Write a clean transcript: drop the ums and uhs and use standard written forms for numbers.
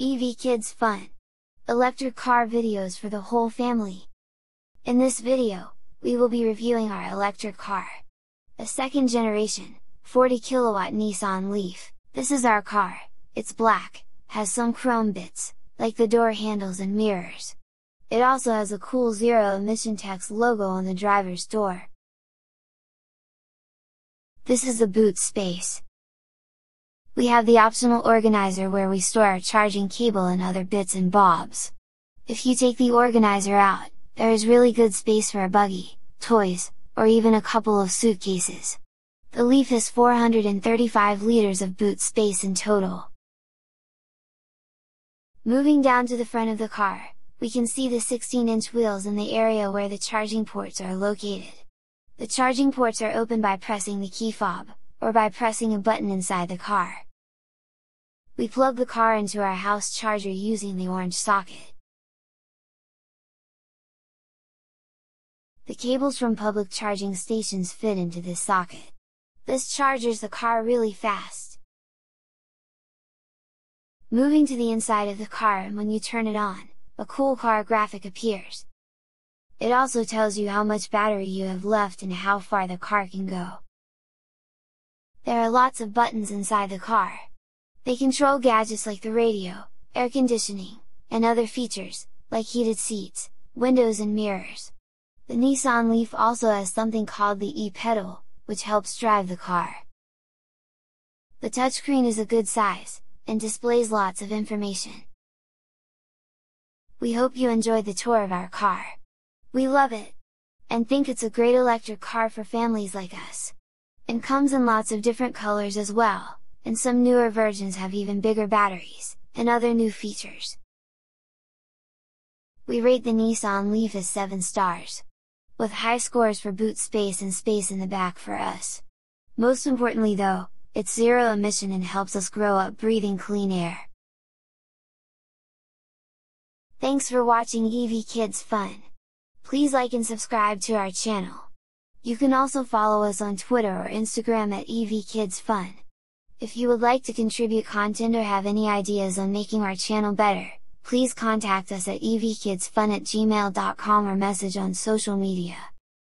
EV Kids Fun! Electric car videos for the whole family. In this video, we will be reviewing our electric car. A second generation, 40 kilowatt Nissan Leaf. This is our car. It's black, has some chrome bits, like the door handles and mirrors. It also has a cool zero emission tax logo on the driver's door. This is the boot space. We have the optional organizer where we store our charging cable and other bits and bobs. If you take the organizer out, there is really good space for a buggy, toys, or even a couple of suitcases. The Leaf has 435 liters of boot space in total. Moving down to the front of the car, we can see the 16-inch wheels in the area where the charging ports are located. The charging ports are open by pressing the key fob, or by pressing a button inside the car. We plug the car into our house charger using the orange socket. The cables from public charging stations fit into this socket. This charges the car really fast. Moving to the inside of the car, and when you turn it on, a cool car graphic appears. It also tells you how much battery you have left and how far the car can go. There are lots of buttons inside the car. They control gadgets like the radio, air conditioning, and other features, like heated seats, windows and mirrors. The Nissan Leaf also has something called the e-pedal, which helps drive the car. The touchscreen is a good size, and displays lots of information. We hope you enjoyed the tour of our car. We love it! And think it's a great electric car for families like us. And comes in lots of different colors as well, and some newer versions have even bigger batteries, and other new features. We rate the Nissan Leaf as 7 stars, with high scores for boot space and space in the back for us. Most importantly though, it's zero emission and helps us grow up breathing clean air. Thanks for watching EV Kids Fun! Please like and subscribe to our channel. You can also follow us on Twitter or Instagram at EVKidsFun. If you would like to contribute content or have any ideas on making our channel better, please contact us at evkidsfun@gmail.com or message on social media.